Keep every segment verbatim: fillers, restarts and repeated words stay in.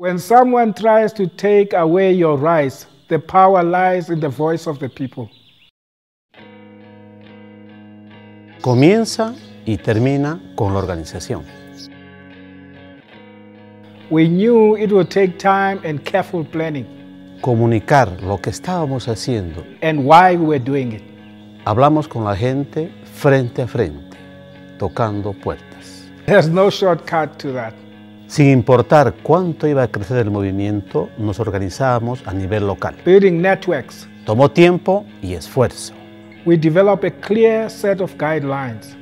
When someone tries to take away your rights, the power lies in the voice of the people. Comienza y termina con la organización. We knew it would take time and careful planning. Comunicar lo que estábamos haciendo. And why we were doing it. Hablamos con la gente frente a frente, tocando puertas. There's no shortcut to that. Sin importar cuánto iba a crecer el movimiento, nos organizábamos a nivel local. Building networks. Tomó tiempo y esfuerzo. We develop a clear set of guidelines.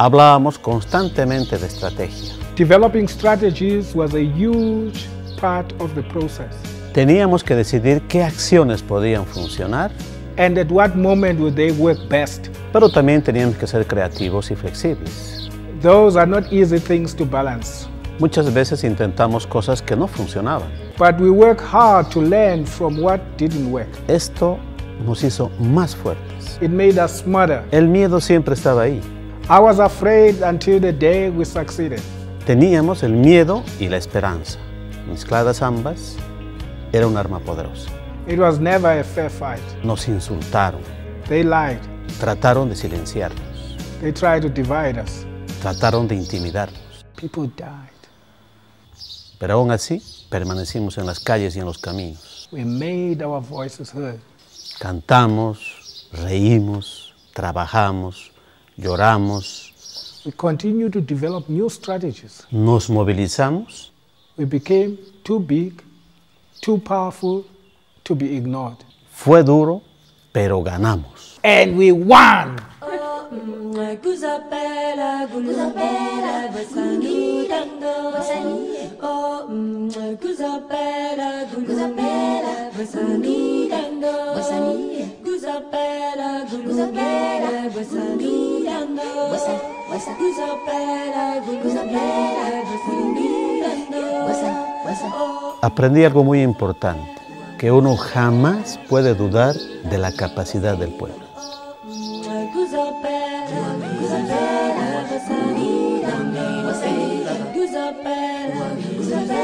Hablábamos constantemente de estrategia. Developing strategies was a huge part of the process. Teníamos que decidir qué acciones podían funcionar. And at what moment would they work best. Pero también teníamos que ser creativos y flexibles. Those are not easy things to balance. Muchas veces intentamos cosas que no funcionaban. But we work hard to learn from what didn't work. Esto nos hizo más fuertes. It made us smarter. El miedo siempre estaba ahí. I was afraid until the day we succeeded. Teníamos el miedo y la esperanza. Mezcladas ambas, era un arma poderosa. It was never a fair fight. Nos insultaron. They lied. Trataron de silenciarnos. They tried to divide us. Trataron de intimidarnos. People died. Pero aún así, permanecimos en las calles y en los caminos. We made our voices heard. Cantamos, reímos, trabajamos, lloramos. We continued to develop new strategies. Nos movilizamos. We became too big, too powerful to be ignored. Fue duro, pero ganamos. And we won! Aprendí algo muy importante, que uno jamás puede dudar de la capacidad del pueblo. We're